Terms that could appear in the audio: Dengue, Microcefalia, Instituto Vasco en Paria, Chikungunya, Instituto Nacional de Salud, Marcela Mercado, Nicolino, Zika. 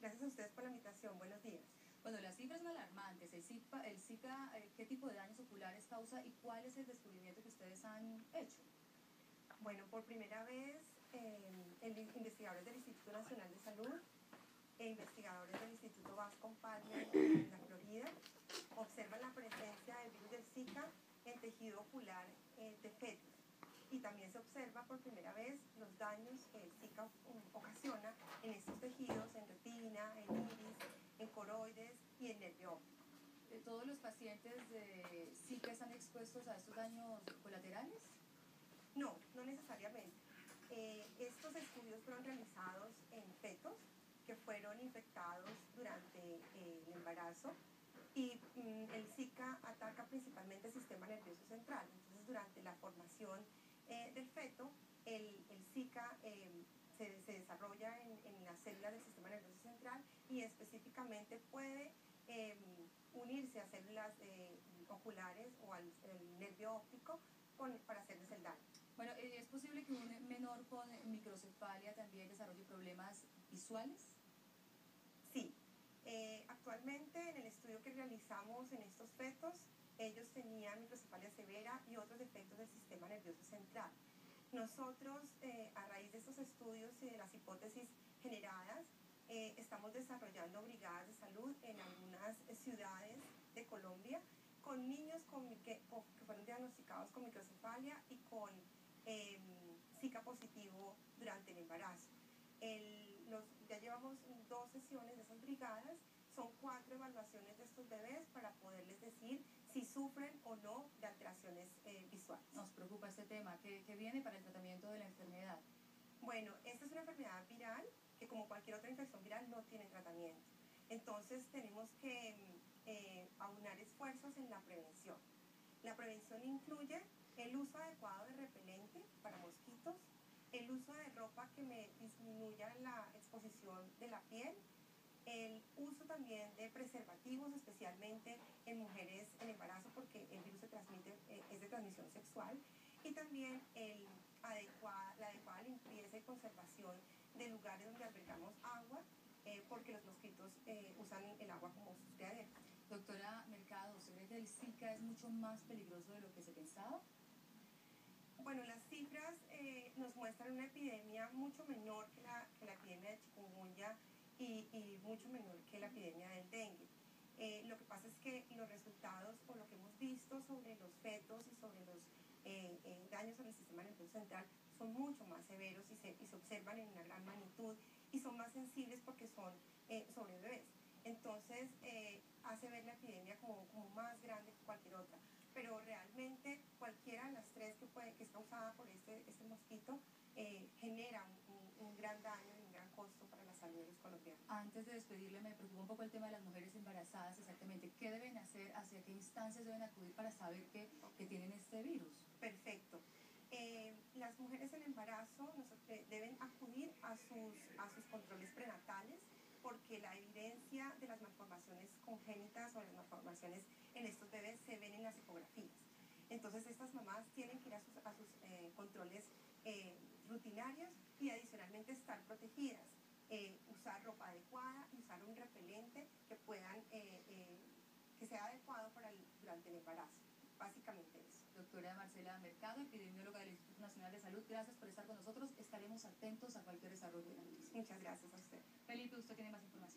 Gracias a ustedes por la invitación. Buenos días. Bueno, las cifras son alarmantes. El Zika, ¿qué tipo de daños oculares causa y cuál es el descubrimiento que ustedes han hecho? Bueno, por primera vez, investigadores del Instituto Nacional de Salud e investigadores del Instituto Vasco en Paria, en la Florida, observan la presencia del virus del Zika en tejido ocular de fetos. Y también se observa por primera vez los daños que el Zika ocasiona en estos tejidos, en retina, en iris, en coroides y en nervio óptico. ¿Todos los pacientes de Zika están expuestos a estos daños colaterales? No, no necesariamente. Estos estudios fueron realizados en fetos que fueron infectados durante el embarazo. Y el Zika ataca principalmente el sistema nervioso central. Entonces, durante la formación del feto, el Zika se desarrolla en las células del sistema nervioso central y específicamente puede unirse a células oculares o al nervio óptico para hacerles el daño. Bueno, ¿es posible que un menor con microcefalia también desarrolle problemas visuales? Sí. Actualmente en el estudio que realizamos en estos fetos, ellos tenían microcefalia severa y otros defectos del sistema nervioso central. Nosotros, a raíz de estos estudios y de las hipótesis generadas, estamos desarrollando brigadas de salud en algunas ciudades de Colombia con niños que fueron diagnosticados con microcefalia y con Zika positivo durante el embarazo. Ya llevamos 2 sesiones de esas brigadas, son 4 evaluaciones de estos bebés para poderles decir si sufren o no de alteraciones visuales. Nos preocupa este tema. ¿Qué viene para el tratamiento de la enfermedad? Bueno, esta es una enfermedad viral que, como cualquier otra infección viral, no tiene tratamiento. Entonces tenemos que aunar esfuerzos en la prevención. La prevención incluye el uso adecuado de repelente para mosquitos, el uso de ropa que me disminuya la exposición de la piel, el uso también de preservativos, especialmente en mujeres en embarazo, porque el virus es de transmisión sexual, y también la adecuada limpieza y conservación de lugares donde albergamos agua, porque los mosquitos usan el agua como su criadero. Doctora Mercado, ¿usted cree que el Zika es mucho más peligroso de lo que se pensaba? Bueno, las cifras nos muestran una epidemia mucho menor que la epidemia de Chikungunya y mucho menor que la epidemia del dengue. Lo que pasa es que los resultados o lo que hemos visto sobre los fetos y sobre los daños sobre el sistema nervioso central son mucho más severos y se observan en una gran magnitud y son más sensibles porque son sobre bebés. Entonces hace ver la epidemia como más grande que cualquier otra. Pero realmente cualquiera de las 3 que es causada por este mosquito genera un gran daño y un gran costo para la salud de los colombianos. Antes de despedirle, me preocupa un poco el tema de las mujeres embarazadas. Exactamente, ¿qué deben hacer? ¿Hacia qué instancias deben acudir para saber que tienen este virus? Perfecto. Las mujeres en embarazo deben acudir a sus controles prenatales, porque la evidencia de las malformaciones congénitas o las malformaciones en estos bebés se ven en las ecografías. Entonces estas mamás tienen que ir a sus controles rutinarios y adicionalmente estar protegidas, usar ropa adecuada y usar un repelente que sea adecuado durante el embarazo. Básicamente eso. Doctora Marcela Mercado, epidemióloga del Instituto Nacional de Salud, gracias por estar con nosotros. Estaremos atentos a cualquier desarrollo de la noticia. Muchas gracias a usted. Felipe, usted tiene más información.